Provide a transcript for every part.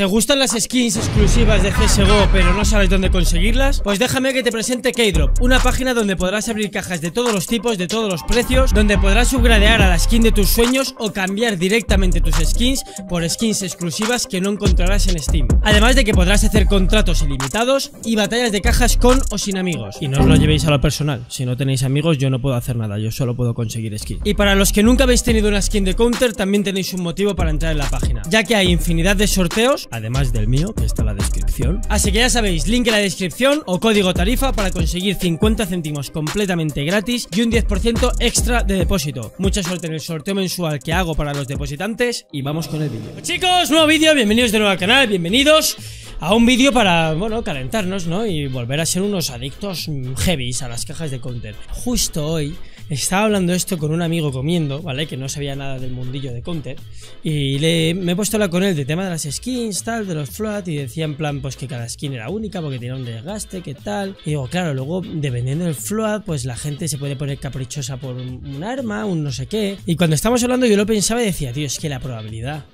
¿Te gustan las skins exclusivas de CSGO pero no sabes dónde conseguirlas? Pues déjame que te presente Key-Drop, una página donde podrás abrir cajas de todos los tipos, de todos los precios, donde podrás subgradear a la skin de tus sueños o cambiar directamente tus skins por skins exclusivas que no encontrarás en Steam. Además de que podrás hacer contratos ilimitados y batallas de cajas con o sin amigos. Y no os lo llevéis a lo personal, si no tenéis amigos yo no puedo hacer nada, yo solo puedo conseguir skins. Y para los que nunca habéis tenido una skin de Counter también tenéis un motivo para entrar en la página, ya que hay infinidad de sorteos, además del mío, que está en la descripción. Así que ya sabéis, link en la descripción o código tarifa para conseguir 50 céntimos completamente gratis y un 10% extra de depósito. Mucha suerte en el sorteo mensual que hago para los depositantes y vamos con el vídeo. Pues chicos, nuevo vídeo, bienvenidos de nuevo al canal, bienvenidos a un vídeo para, bueno, calentarnos, ¿no? Y volver a ser unos adictos heavies a las cajas de Counter. Justo hoy estaba hablando esto con un amigo comiendo, ¿vale? Que no sabía nada del mundillo de Counter. Y me he puesto a hablar con él de tema de las skins, tal, de los float. Y decía en plan, pues que cada skin era única porque tenía un desgaste, que tal. Y digo, claro, luego dependiendo del float, pues la gente se puede poner caprichosa por un arma, un no sé qué. Y cuando estábamos hablando yo lo pensaba y decía, tío, es que la probabilidad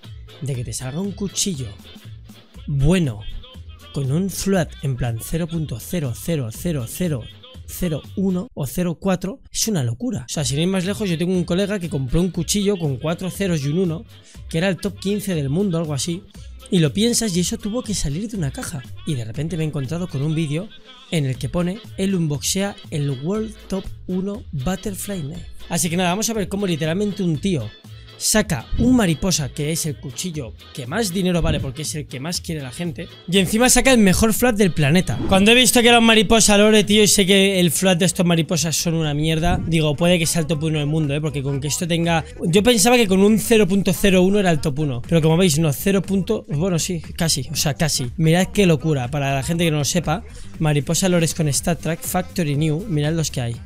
de que te salga un cuchillo bueno con un float en plan 0.0000001 o 04 es una locura. O sea, sin ir más lejos, yo tengo un colega que compró un cuchillo con 4 ceros y un 1, que era el top 15 del mundo, algo así. Y lo piensas y eso tuvo que salir de una caja. Y de repente me he encontrado con un vídeo en el que pone, él unboxea el World Top 1 Butterfly Knife. Así que nada, vamos a ver cómo literalmente un tío saca un mariposa, que es el cuchillo que más dinero vale porque es el que más quiere la gente, y encima saca el mejor flat del planeta. Cuando he visto que era un mariposa lore, tío, y sé que el flat de estos mariposas son una mierda, digo, puede que sea el top 1 del mundo, porque con que esto tenga... Yo pensaba que con un 0.01 era el top 1, pero como veis, no, 0. Bueno, sí, casi, o sea, casi. Mirad qué locura, para la gente que no lo sepa, mariposa lores con Star Trek, Factory New, mirad los que hay.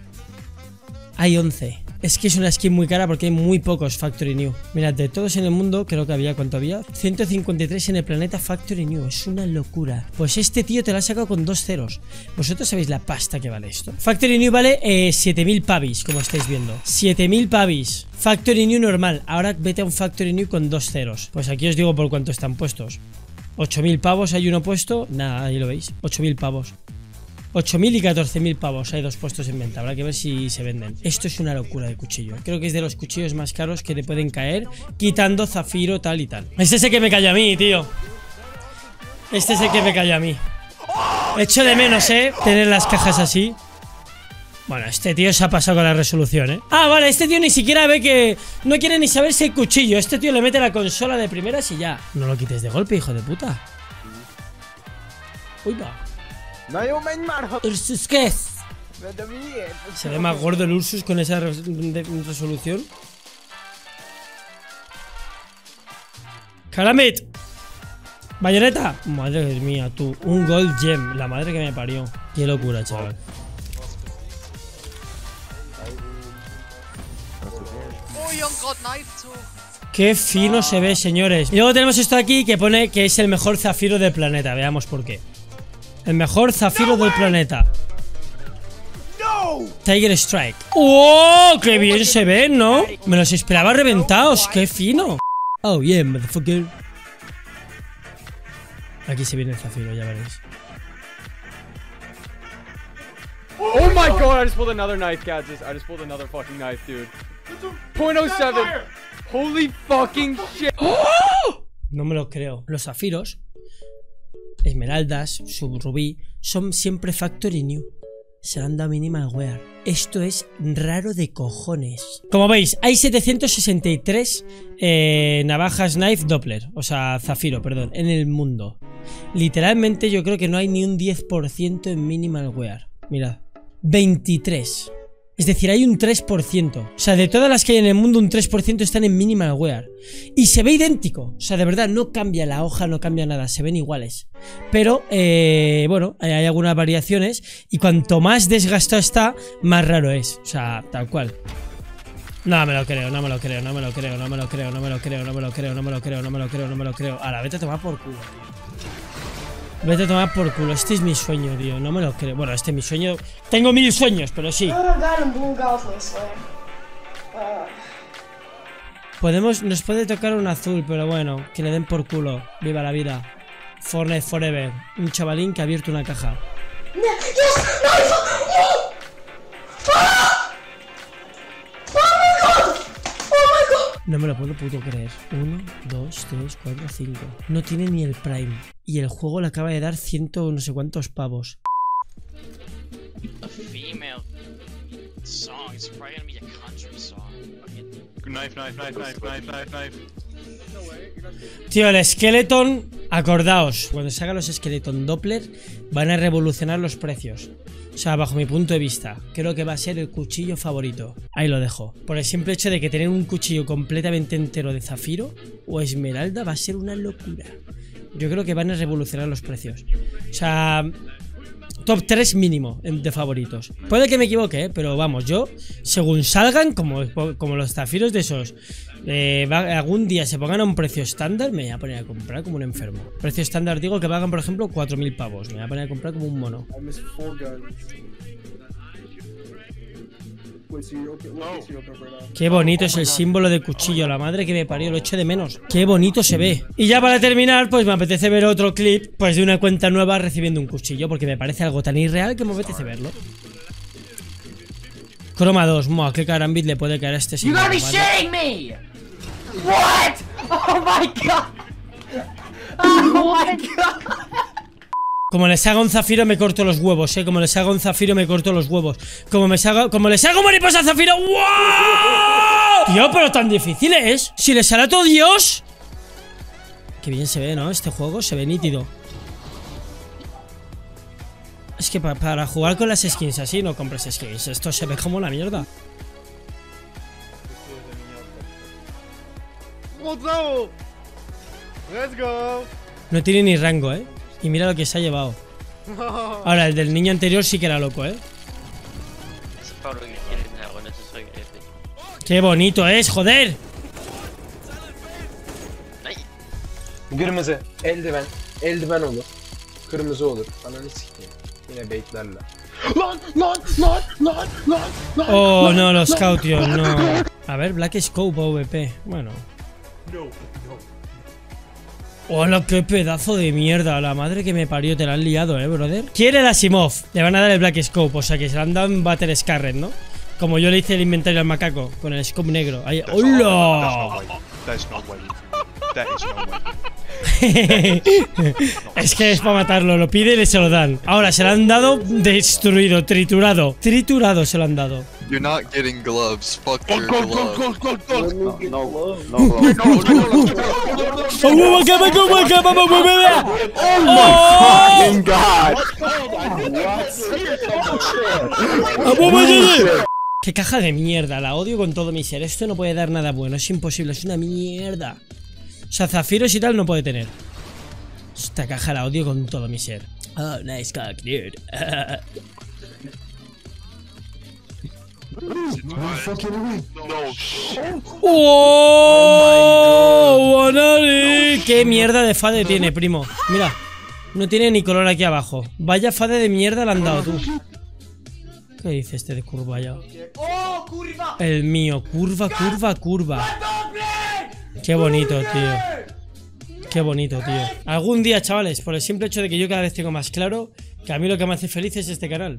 Hay 11. Es que es una skin muy cara porque hay muy pocos Factory New. Mirad, de todos en el mundo, creo que había, ¿cuánto había? 153 en el planeta Factory New, es una locura. Pues este tío te la ha sacado con 2 ceros. Vosotros sabéis la pasta que vale esto. Factory New vale 7000 pavis, como estáis viendo. 7000 pavis. Factory New normal, ahora vete a un Factory New con 2 ceros. Pues aquí os digo por cuánto están puestos. 8000 pavos, hay uno puesto. Nada, ahí lo veis, 8000 pavos. 8.000 y 14.000 pavos, hay 2 puestos en venta, habrá que ver si se venden. Esto es una locura de cuchillo, creo que es de los cuchillos más caros que te pueden caer, quitando zafiro, tal y tal. Este es el que me cayó a mí, tío. Este es el que me cayó a mí. Echo de menos, tener las cajas así. Bueno, este tío se ha pasado con la resolución, Ah, vale, este tío ni siquiera ve que... No quiere ni saber si hay cuchillo, este tío le mete la consola de primeras y ya. No lo quites de golpe, hijo de puta. Uy, va. ¿Ursus qué es? ¿Se ve más gordo el Ursus con esa resolución? ¡Karamit! ¡Bayoneta! Madre mía, tú. Un Gold Gem. La madre que me parió. Qué locura, chaval. Qué fino se ve, señores. Y luego tenemos esto aquí que pone que es el mejor zafiro del planeta. Veamos por qué. El mejor zafiro del planeta. Tiger Strike. ¡Oh! ¡Qué bien se ven, ¿no? Me los esperaba reventados. ¡Qué fino! Oh, yeah, motherfucker. Aquí se viene el zafiro, ya veréis. Oh my god, I just pulled another knife, Gadgets. I just pulled another fucking knife, dude. .07. Holy fucking shit. ¡Oh! No me lo creo. Los zafiros, esmeraldas, subrubí, son siempre Factory New. Se han dado minimal wear. Esto es raro de cojones. Como veis, hay 763 navajas knife Doppler, o sea, zafiro, perdón, en el mundo. Literalmente yo creo que no hay ni un 10% en minimal wear. Mirad, 23. Es decir, hay un 3%. O sea, de todas las que hay en el mundo, un 3% están en minimal wear. Y se ve idéntico. O sea, de verdad, no cambia la hoja, no cambia nada. Se ven iguales. Pero, bueno, hay algunas variaciones. Y cuanto más desgastado está, más raro es. O sea, tal cual. No me lo creo, no me lo creo, no me lo creo, no me lo creo, no me lo creo, no me lo creo, no me lo creo, no me lo creo, no me lo creo. Ahora, vete a tomar por culo. Vete a tomar por culo, este es mi sueño, tío. No me lo creo, bueno, este es mi sueño. Tengo 1000 sueños, pero sí. Podemos, nos puede tocar un azul, pero bueno, que le den por culo. Viva la vida. Fortnite Forever. Un chavalín que ha abierto una caja. ¡No! ¡Dios! ¡No! ¡Ah! ¡Oh, my God! ¡Oh, my God! No me lo puedo creer. 1, 2, 3, 4, 5. No tiene ni el Prime. Y el juego le acaba de dar ciento no sé cuántos pavos. A female song. It's probably gonna be a country song. Knife. Tío, el Skeleton, acordaos, cuando se hagan los Skeleton Doppler van a revolucionar los precios. O sea, bajo mi punto de vista, creo que va a ser el cuchillo favorito. Ahí lo dejo. Por el simple hecho de que tener un cuchillo completamente entero de zafiro o esmeralda va a ser una locura. Yo creo que van a revolucionar los precios. O sea, top 3 mínimo de favoritos. Puede que me equivoque, pero vamos, yo según salgan, como los zafiros de esos algún día se pongan a un precio estándar, me voy a poner a comprar como un enfermo. Precio estándar digo que pagan, por ejemplo, 4000 pavos. Me voy a poner a comprar como un mono. Qué bonito es el símbolo de cuchillo. La madre que me parió, lo echo de menos. Qué bonito se ve. Y ya para terminar, pues me apetece ver otro clip, pues de una cuenta nueva recibiendo un cuchillo, porque me parece algo tan irreal que me apetece verlo. Chroma 2, moa, qué carambit le puede caer a este símbolo. What? Oh my God. Oh my God. Como les haga un zafiro me corto los huevos, como les haga un zafiro me corto los huevos. Como les haga un mariposa zafiro. ¡Wow! Tío, pero tan difícil es. Si les hará todo Dios. Qué bien se ve, ¿no? Este juego se ve nítido. Es que para jugar con las skins así no compres skins. Esto se ve como la mierda. No tiene ni rango, ¿eh? Y mira lo que se ha llevado. Ahora, el del niño anterior sí que era loco, ¿eh? ¡Qué bonito es, joder! Oh, no, los cautios, no. A ver, Black Scope AVP. Bueno. Hola, qué pedazo de mierda. La madre que me parió, te la han liado, brother. Quiere el Asimov. Le van a dar el Black Scope. O sea que se le han dado un Battle Scarret, ¿no? Como yo le hice el inventario al macaco con el scope negro. Ahí. ¡Hola! Es que es para matarlo. Lo pide y se lo dan. Ahora se lo han dado destruido, triturado. Triturado se lo han dado. You're not getting gloves. Fuck your gloves. No. Qué caja de mierda, la odio con todo mi ser. Esto no puede dar nada bueno, es imposible, es una mierda. O sea, zafiros y tal no puede tener. Esta caja la odio con todo mi ser. Oh, nice cock, dude. ¡Oh! ¡Qué mierda de fade tiene, primo! Mira, no tiene ni color aquí abajo. Vaya fade de mierda le han dado, tú. ¿Qué dice este de curva ya? ¡Oh, curva! El mío, curva. ¡Qué bonito, tío! ¡Qué bonito, tío! Algún día, chavales, por el simple hecho de que yo cada vez tengo más claro que a mí lo que me hace feliz es este canal.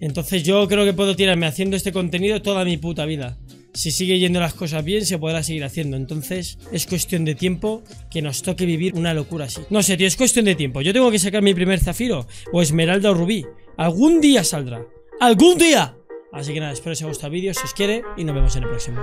Entonces yo creo que puedo tirarme haciendo este contenido toda mi puta vida. Si sigue yendo las cosas bien, se podrá seguir haciendo. Entonces es cuestión de tiempo que nos toque vivir una locura así. No sé, tío, es cuestión de tiempo. Yo tengo que sacar mi primer zafiro, o esmeralda o rubí. Algún día saldrá. ¡Algún día! Así que nada, espero que os haya gustado el vídeo, si os quiere, y nos vemos en el próximo.